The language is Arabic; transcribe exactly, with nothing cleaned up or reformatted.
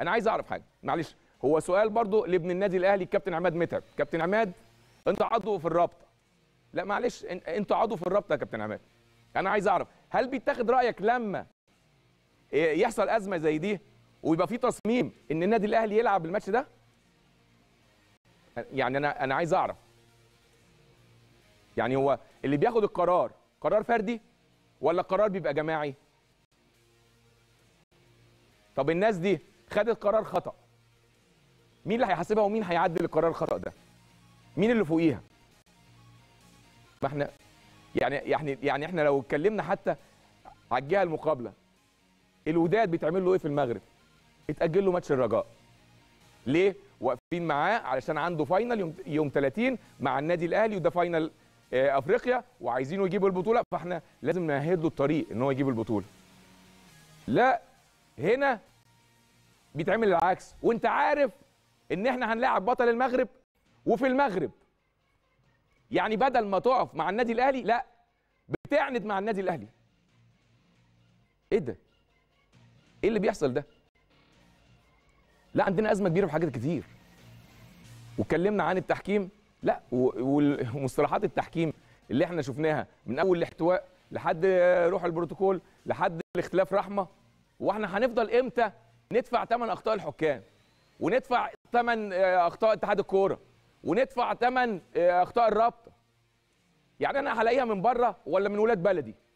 انا عايز اعرف حاجه، معلش هو سؤال برضو لابن النادي الاهلي الكابتن عماد متعب. كابتن عماد انت عضو في الرابطه. لا معلش انت عضو في الرابطه يا كابتن عماد، انا عايز اعرف هل بيتاخد رايك لما يحصل ازمه زي دي ويبقى في تصميم ان النادي الاهلي يلعب الماتش ده؟ يعني انا انا عايز اعرف، يعني هو اللي بياخد القرار قرار فردي ولا قرار بيبقى جماعي؟ طب الناس دي خدت قرار خطأ، مين اللي هيحاسبها ومين هيعدل القرار الخطأ ده؟ مين اللي فوقيها؟ ما احنا يعني يعني يعني احنا لو اتكلمنا حتى على الجهه المقابله، الوداد بيتعمل له ايه في المغرب؟ اتأجل له ماتش الرجاء. ليه؟ واقفين معاه علشان عنده فاينل يوم يوم ثلاثين مع النادي الاهلي، وده فاينل افريقيا وعايزينه يجيب البطوله، فاحنا لازم نمهد له الطريق ان هو يجيب البطوله. لا هنا بيتعمل العكس، وانت عارف ان احنا هنلاعب بطل المغرب وفي المغرب. يعني بدل ما تقف مع النادي الاهلي لا بتعند مع النادي الاهلي. ايه ده؟ ايه اللي بيحصل ده؟ لا عندنا ازمه كبيره في حاجات كتير. واتكلمنا عن التحكيم، لا ومصطلحات التحكيم اللي احنا شفناها من اول الاحتواء لحد روح البروتوكول لحد الاختلاف رحمه. واحنا هنفضل امتى ندفع ثمن اخطاء الحكام وندفع ثمن اخطاء اتحاد الكوره وندفع ثمن اخطاء الرابطه؟ يعني انا هلاقيها من بره ولا من ولاد بلدي؟